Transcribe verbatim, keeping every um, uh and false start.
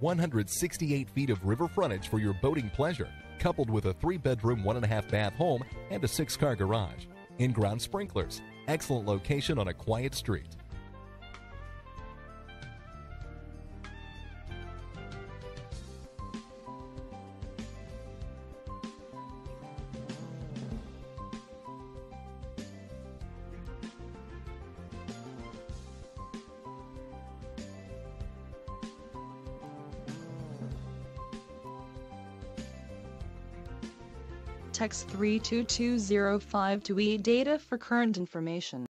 one hundred sixty-eight feet of river frontage for your boating pleasure, coupled with a three-bedroom, one-and-a-half-bath home and a six-car garage. In-ground sprinklers, excellent location on a quiet street. Text three two two zero five to e-data for current information.